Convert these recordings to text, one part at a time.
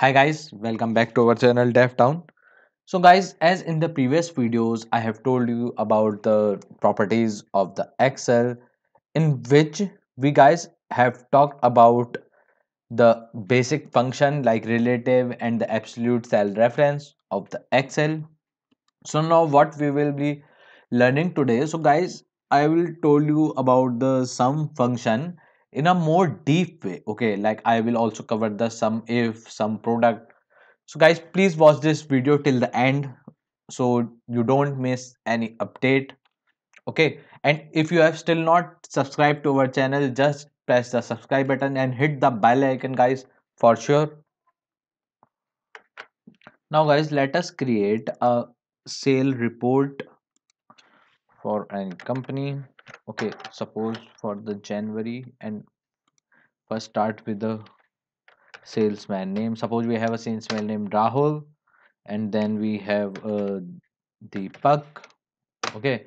Hi guys, welcome back to our channel DevTown. So guys, as in the previous videos I have told you about the properties of the Excel, in which we guys have talked about the basic function like relative and the absolute cell reference of the Excel. So now what we will be learning today, so guys I will told you about the sum function in a more deep way, okay, like I will also cover the sum if, sum product. So guys, please watch this video till the end so you don't miss any update, okay. And if you have still not subscribed to our channel, just press the subscribe button and hit the bell icon guys, for sure. Now guys, let us create a sale report for any company. Okay, suppose for the January, and first start with the salesman name. Suppose we have a salesman named Rahul, and then we have Deepak. Okay,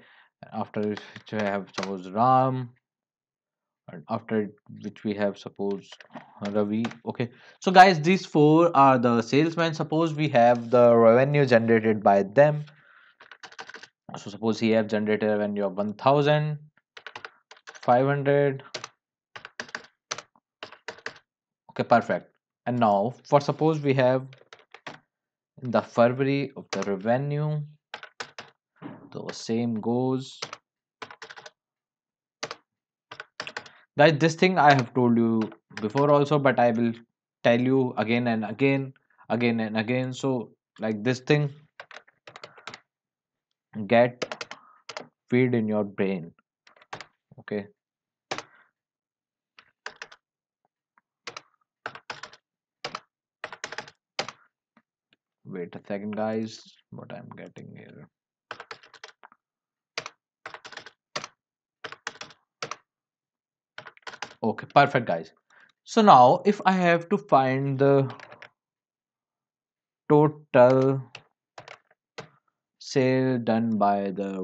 after which we have suppose Ram, and after which we have suppose Ravi. Okay, so guys, these four are the salesmen. Suppose we have the revenue generated by them. So suppose he have generated revenue of 1,500. Okay, perfect. And now for suppose we have the February of the revenue. The same goes. Guys, this thing I have told you before also, but I will tell you again and again. So like this thing, get feed in your brain, okay. Wait a second guys, what I'm getting here. Okay, perfect guys. So now if I have to find the total sale done by the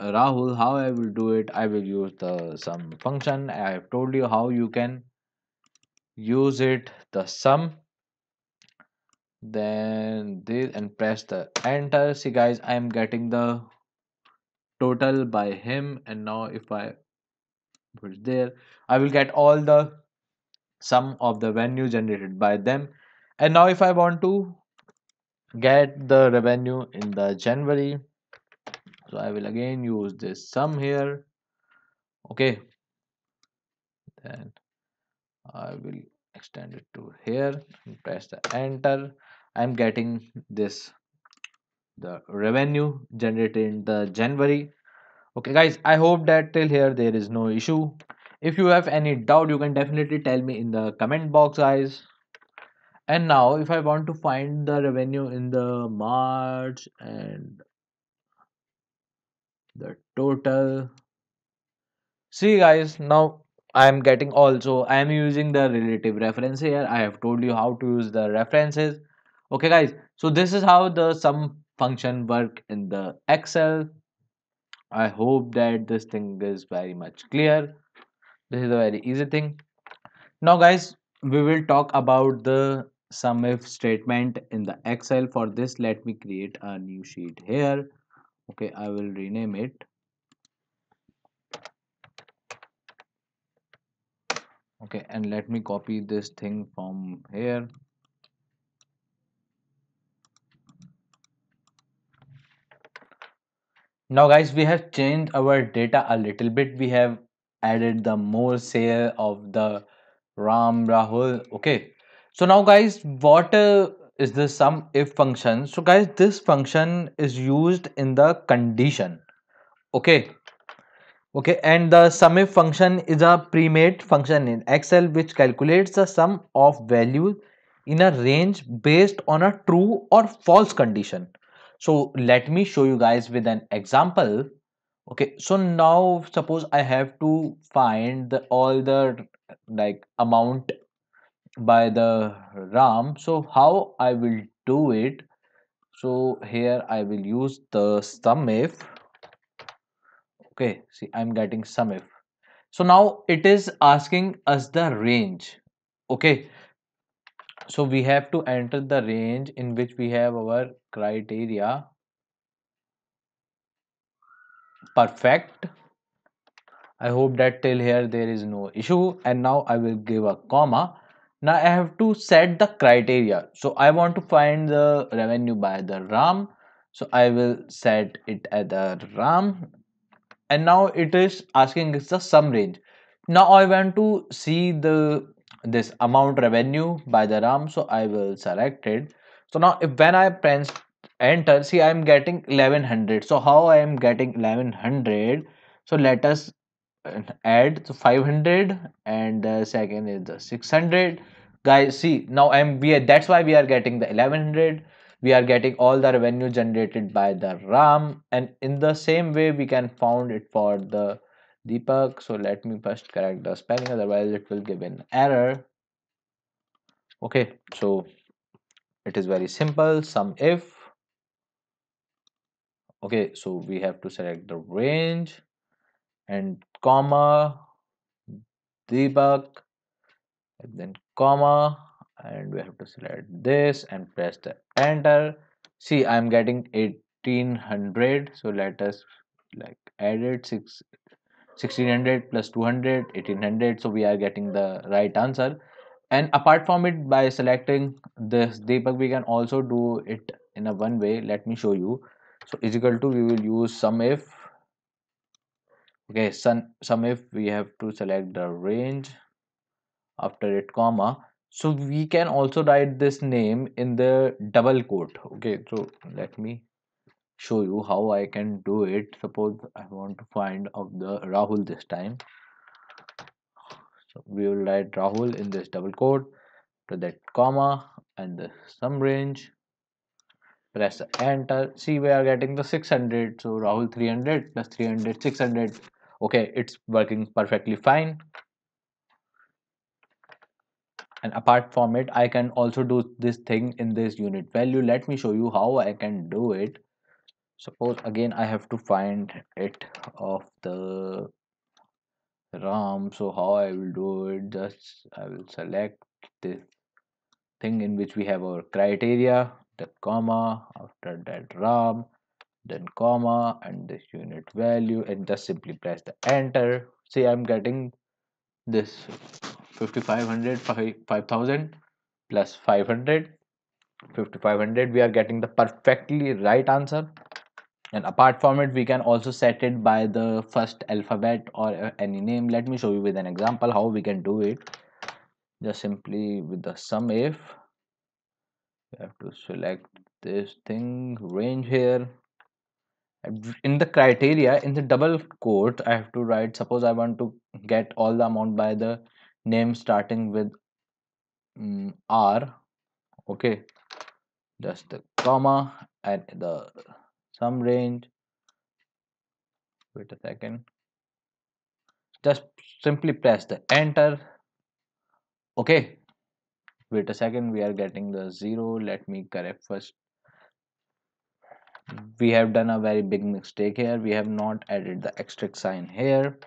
Rahul, how I will do it, I will use the sum function. I have told you how you can use it, the sum, then this, and press the enter. See guys, I am getting the total by him, and now if I put there, I will get all the sum of the revenue generated by them. And now if I want to get the revenue in the January, so I will again use this sum here, okay, then I will extend it to here and press the enter. I'm getting this, the revenue generated in the January. Okay guys, I hope that till here there is no issue. If you have any doubt, you can definitely tell me in the comment box guys. And now if I want to find the revenue in the March and the total, see guys, now I am getting also, I am using the relative reference here. I have told you how to use the references. Okay guys, so this is how the sum function work in the Excel. I hope that this thing is very much clear. This is a very easy thing. Now guys, we will talk about the sum if statement in the Excel. For this, let me create a new sheet here, okay. I will rename it, okay, and let me copy this thing from here, now guys. We have changed our data a little bit. We have added the more sale of the Ram, Rahul, okay. So now guys, what is the sum if function? So guys, this function is used in the condition, okay, and the sum if function is a pre-made function in Excel which calculates the sum of values in a range based on a true or false condition. So let me show you guys with an example, okay. So now suppose I have to find the, all the like amount by the Ram. So how I will do it, so here I will use the sum if, okay. See, I'm getting sum if. So now it is asking us the range, okay. So we have to enter the range in which we have our criteria. Perfect. I hope that till here there is no issue, and now I will give a comma. Now I have to set the criteria. So I want to find the revenue by the RAM. So I will set it at the RAM, and now it is asking it's the sum range. Now I want to see this amount revenue by the RAM, so I will select it. So now if when I press enter, see I am getting 1100. So how I am getting 1100? So let us add 500, and the second is the 600. Guys, see now that's why we are getting the 1100. We are getting all the revenue generated by the RAM, and in the same way we can found it for the Deepak. So let me first correct the spelling, otherwise it will give an error. Okay, so it is very simple. Sum if. Okay, so we have to select the range and comma Deepak, and then comma, and we have to select this and press the enter. See I am getting 1800. So let us like add it. 1600 plus 200, 1800. So we are getting the right answer. And apart from it, by selecting this Deepak, we can also do it in a one way. Let me show you. So is equal to, we will use sum if. Okay, sum if we have to select the range, after it comma. So we can also write this name in the double quote. Okay, so let me show you how I can do it. Suppose I want to find of the Rahul this time. So we will write Rahul in this double quote, to that comma and the sum range. Press enter. See we are getting the 600. So Rahul 300 plus 300, 600. Okay, it's working perfectly fine. And apart from it, I can also do this thing in this unit value. Let me show you how I can do it. Suppose again I have to find it of the RAM. So how I will do it, just I will select this thing in which we have our criteria, the comma, after that RAM, then comma and this unit value, and just simply press the enter. See I'm getting this 5500, 5000 plus 500, 5500. We are getting the perfectly right answer. And apart from it, we can also set it by the first alphabet or any name. Let me show you with an example how we can do it. Just simply with the sum if, you have to select this thing, range here. In the criteria, in the double quote, I have to write, suppose I want to get all the amount by the name starting with R. Okay, just the comma and the sum range. Wait a second, just simply press the enter. Okay, wait a second, we are getting the 0. Let me correct first. We have done a very big mistake here. We have not added the asterisk sign here.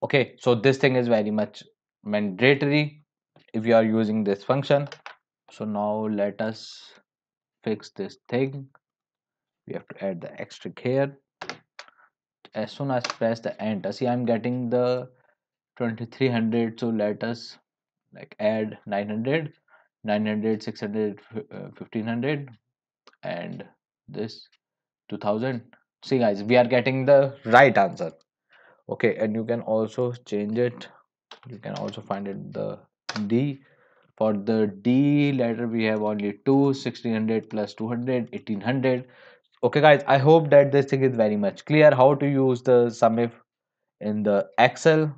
Okay, so this thing is very much mandatory if you are using this function. So now let us fix this thing. We have to add the asterisk here. As soon as I press the enter, see I'm getting the 2300. So let us like add 900, 900, 600, 1500, and this 2000. See guys, we are getting the right answer. Okay, and you can also change it. You can also find it the D. For the D letter, we have only 1600 plus 200, 1800. Okay guys, I hope that this thing is very much clear how to use the sum if in the Excel.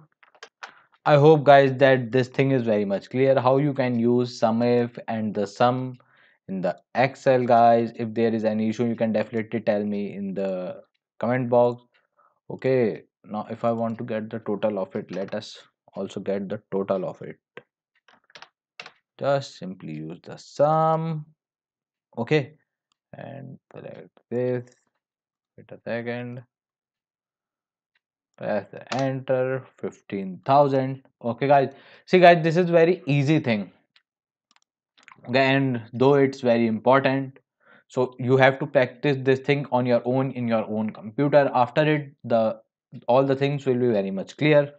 I hope guys that this thing is very much clear how you can use sum if and the sum in the Excel. Guys, if there is any issue, you can definitely tell me in the comment box. Okay, now if I want to get the total of it, let us also get the total of it. Just simply use the sum. Okay, and select this. Wait a second, press the enter. 15,000. Okay guys, see guys, this is very easy thing. and though it's very important, so you have to practice this thing on your own in your own computer. After it, all the things will be very much clear.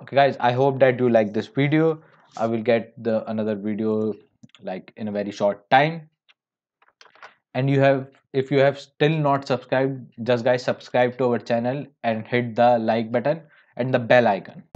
Okay guys, I hope that you like this video. I will get another video like in a very short time. And if you have still not subscribed, just guys, subscribe to our channel and hit the like button and the bell icon.